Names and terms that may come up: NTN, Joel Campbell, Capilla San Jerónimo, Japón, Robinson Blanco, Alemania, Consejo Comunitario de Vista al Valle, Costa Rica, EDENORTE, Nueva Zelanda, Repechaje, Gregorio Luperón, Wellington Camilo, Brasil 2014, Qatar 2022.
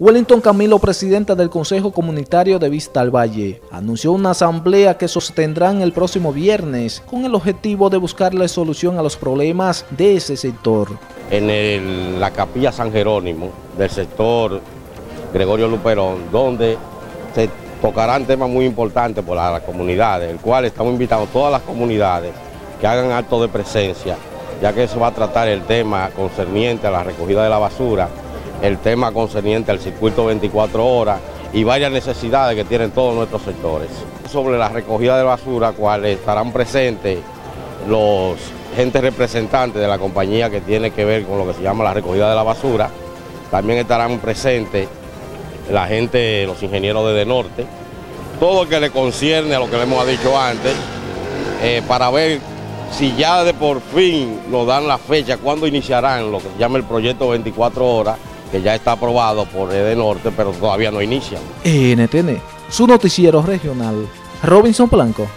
Wellington Camilo, presidenta del Consejo Comunitario de Vista al Valle, anunció una asamblea que sostendrán el próximo viernes con el objetivo de buscarle solución a los problemas de ese sector. En la Capilla San Jerónimo del sector Gregorio Luperón, donde se tocarán temas muy importantes para las comunidades, el cual estamos invitando a todas las comunidades que hagan acto de presencia, ya que eso va a tratar el tema concerniente a la recogida de la basura, el tema concerniente al circuito 24 horas y varias necesidades que tienen todos nuestros sectores. Sobre la recogida de basura, cuales estarán presentes los agentes representantes de la compañía que tiene que ver con lo que se llama la recogida de la basura, también estarán presentes la gente, los ingenieros de EDENORTE, todo lo que le concierne a lo que le hemos dicho antes, para ver si ya de por fin nos dan la fecha, cuándo iniciarán lo que se llama el proyecto 24 horas, que ya está aprobado por EDENORTE, pero todavía no inicia. NTN, su noticiero regional, Robinson Blanco.